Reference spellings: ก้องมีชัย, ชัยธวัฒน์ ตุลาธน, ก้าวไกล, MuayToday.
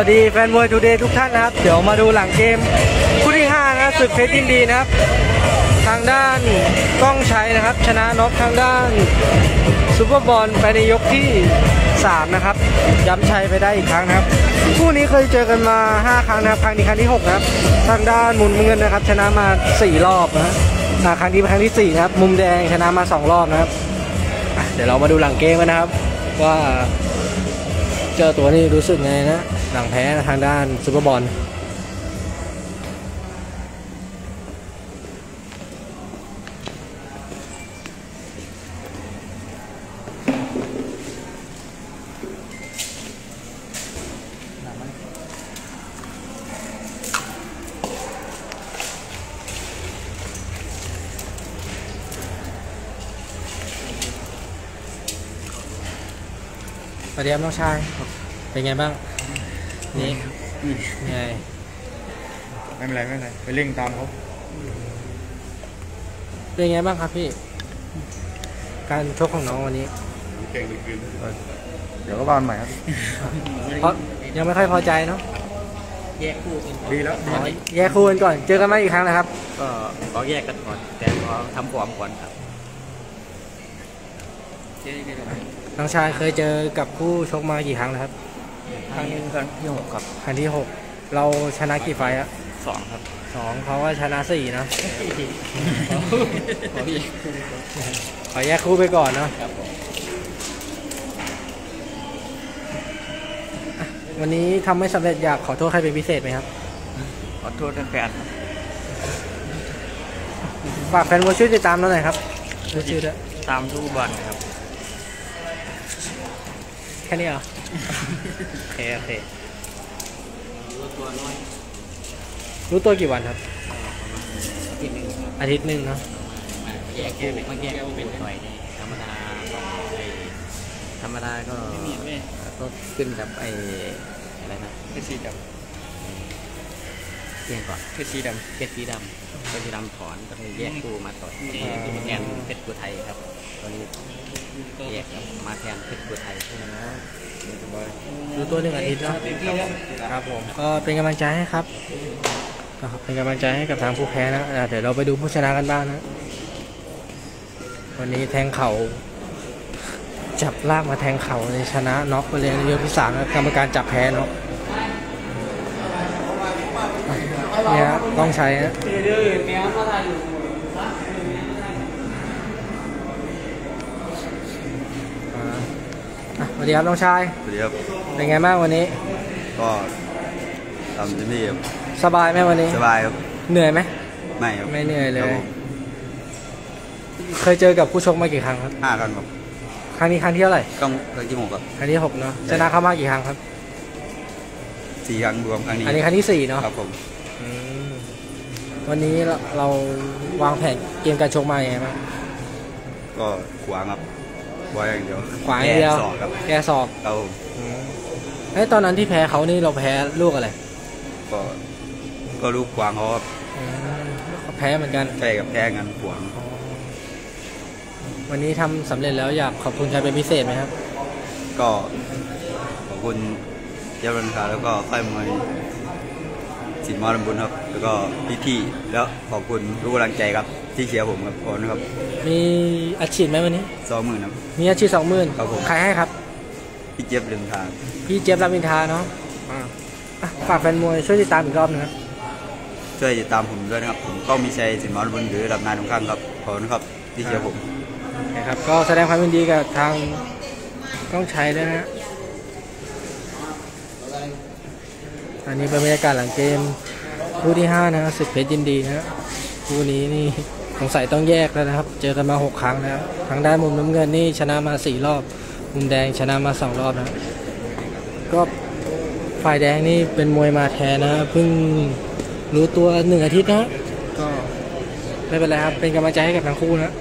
วัสดีแฟนมวยทูเดย์ทุกท่านนะครับเดี๋ยวมาดูหลังเกมคู่ที่5นะศึกเพชรยินดีนะครับทางด้านก้องชัยนะครับชนะน็อกทางด้านซุปเปอร์บอลไปในยกที่3นะครับย้ำชัยไปได้อีกครั้งนะครับคู่นี้เคยเจอกันมา5ครั้งนะครับครั้งนี้ครั้งที่6นะครับทางด้านมุมเงินนะครับชนะมา4รอบนะครั้งนี้เป็นครั้งที่4นะครับมุมแดงชนะมา2รอบนะครับเดี๋ยวเรามาดูหลังเกมกันนะครับว่าเจอตัวนี้รู้สึกไงนะหลังแพ้ทางด้านซุปเปอร์บอลสวัสดีครับน้องชายเป็นไงบ้างนี่ไงไม่เป็นไรไปเร่งตามเขาเป็นไงบ้างครับพี่การชกของน้องวันนี้เก่งดีขึ้นเดี๋ยวก็บ้านใหม่ครับเพราะยังไม่ค่อยพอใจเนาะแยกคู่กันดีแล้วแยกคู่กันก่อนเจอกันไหมอีกครั้งนะครับก็ขอแยกกันก่อนแต่ขอทำความก่อนครับน้องชายเคยเจอกับคู่ชกมากี่ครั้งแล้วครับครั้งนี้ครั้งที่ 6ครับครั้งที่6เราชนะกี่ไฟล์อะ2ครับ2เขาก็ชนะ4นะขอแยกคู่ไปก่อนเนาะวันนี้ทำไม่สำเร็จอยากขอโทษใครเป็นพิเศษไหมครับขอโทษแฟนฝากแฟนมวยช่วยติดตามเราหน่อยครับตามทุกวันครับแค่นี้เหรอโอเครู้ตัวกี่วันครับอาทิตย์หนึ่งเนาะแยกเป็นหน่อยธรรมดาก็ขึ้นกับไอ้อะไรนะเพชรสีดำถอนก็เลยแยกคู่มาต่อที่มาแทนเพชรกุไทยครับตอนนี้แยกมาแทนเพชรกุไทยแล้วดูตัวหนึ่งอาทิตย์นะครับผมก็เป็นกำลังใจให้ครับเป็นกำลังใจให้กับทางผู้แพ้นะเดี๋ยวเราไปดูผู้ชนะกันบ้างนะวันนี้แทงเข่าจับลากมาแทงเข่าเลยชนะน็อกไปเลยยกที่3กรรมการจับแพ้เนาะเนี่ยต้องใช้นะสวัสดีครับน้องชายสวัสดีครับเป็นไงบ้างวันนี้ก็ทำเต็มที่ครับสบายไหมวันนี้สบายครับเหนื่อยไหมไม่ครับไม่เหนื่อยเลยเคยเจอกับผู้ชกมากี่ครั้งครับ5ครั้งครับครั้งนี้ครั้งที่เท่าไหร่ครั้งที่ 6ครับครั้งที่ 6เนาะชนะเข้ามากี่ครั้งครับ4ครั้งรวมครั้งนี้อันนี้ครั้งที่4เนาะครับผมวันนี้เราวางแผนเกมการชกมาอย่างไรบ้างก็ขวางครับขวางอย่างเดียวแกสอบครับแกสอบเอาไอ้ตอนนั้นที่แพ้เขานี่เราแพ้ลูกอะไรก็ลูกขวางเขาแพ้เหมือนกันแพ้กับแพ้กันขวางวันนี้ทำสำเร็จแล้วอยากขอบคุณใครเป็นพิเศษไหมครับก็ขอบคุณเจ้าบรรดาแล้วก็ค่ายมวยสินมอลบุญครับแล้วก็พี่ๆแล้วขอบคุณทุกกำลังใจครับที่เชียร์ผมครับขอบคุณครับมีอัดฉีดไหมวันนี้ 20,000 ครับมีอัดฉีด 20,000 ครับผมใครให้ครับพี่เจี๊ยบริมทางพี่เจี๊ยบริมทางเนาะฝากแฟนมวยช่วยติดตามอีกรอบนึงครับช่วยติดตามผมด้วยนะครับผมก็มีชัยสินมอลบุญหรือลำนายตรงข้างครับขอบคุณครับที่เชียร์ผมครับก็แสดงความยินดีกับทางก้องชัยด้วยนะอันนี้เป็นบรรยากาศหลังเกมคู่ที่5นะศึกเพชรยินดีนะคู่นี้นี่สงสัยต้องแยกแล้วนะครับเจอกันมา6ครั้งแล้วทางด้านมุมน้ำเงินนี่ชนะมา4รอบมุมแดงชนะมา2รอบนะก็ฝ่ายแดงนี่เป็นมวยมาแทนนะเพิ่งรู้ตัว1 อาทิตย์นะก็ไม่เป็นไรครับเป็นกำลังใจให้กับทั้งคู่นะ